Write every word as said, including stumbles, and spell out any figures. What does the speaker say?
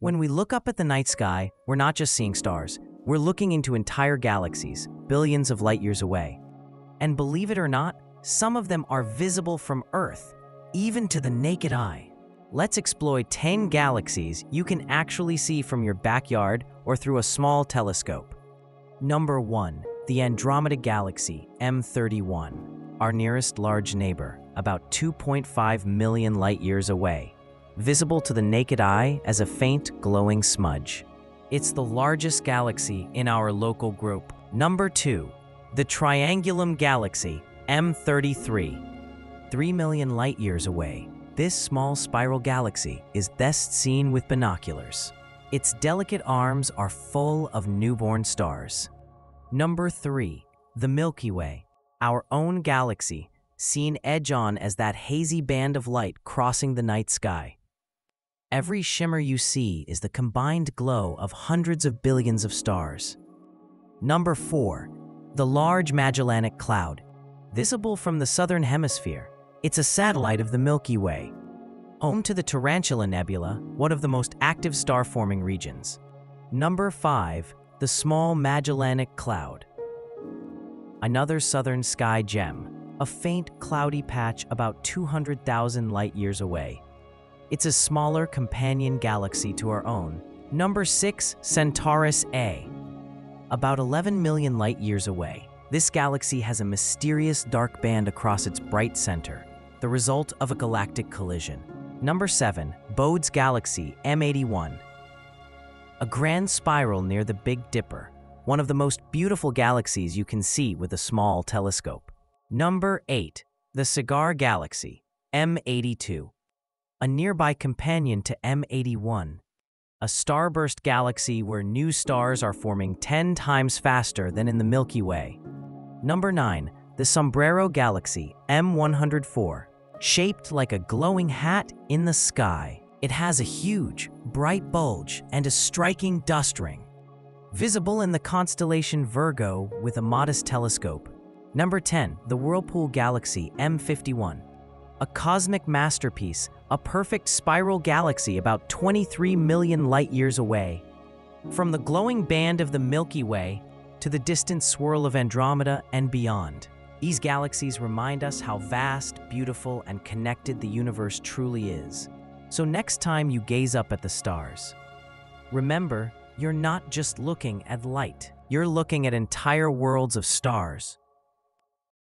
When we look up at the night sky, we're not just seeing stars, we're looking into entire galaxies, billions of light years away. And believe it or not, some of them are visible from Earth, even to the naked eye. Let's explore ten galaxies you can actually see from your backyard or through a small telescope. Number one, the Andromeda Galaxy, M thirty-one, our nearest large neighbor, about two point five million light years away. Visible to the naked eye as a faint, glowing smudge. It's the largest galaxy in our local group. Number two, the Triangulum Galaxy, M thirty-three, three million light years away. This small spiral galaxy is best seen with binoculars. Its delicate arms are full of newborn stars. Number three, the Milky Way, our own galaxy, seen edge-on as that hazy band of light crossing the night sky. Every shimmer you see is the combined glow of hundreds of billions of stars. Number four, the Large Magellanic Cloud. Visible from the southern hemisphere, it's a satellite of the Milky Way. Home to the Tarantula Nebula, one of the most active star-forming regions. Number five, the Small Magellanic Cloud. Another southern sky gem, a faint, cloudy patch about two hundred thousand light-years away. It's a smaller companion galaxy to our own. Number six, Centaurus A. About eleven million light-years away, this galaxy has a mysterious dark band across its bright center, the result of a galactic collision. Number seven, Bode's Galaxy, M eighty-one. A grand spiral near the Big Dipper, one of the most beautiful galaxies you can see with a small telescope. Number eight, the Cigar Galaxy, M eighty-two. A nearby companion to M eighty-one, a starburst galaxy where new stars are forming ten times faster than in the Milky Way. Number nine, the Sombrero Galaxy, M one hundred four. Shaped like a glowing hat in the sky, it has a huge, bright bulge and a striking dust ring. Visible in the constellation Virgo with a modest telescope. Number ten, the Whirlpool Galaxy, M fifty-one. A cosmic masterpiece, a perfect spiral galaxy about twenty-three million light-years away. From the glowing band of the Milky Way to the distant swirl of Andromeda and beyond, these galaxies remind us how vast, beautiful, and connected the universe truly is. So next time you gaze up at the stars, remember, you're not just looking at light. You're looking at entire worlds of stars.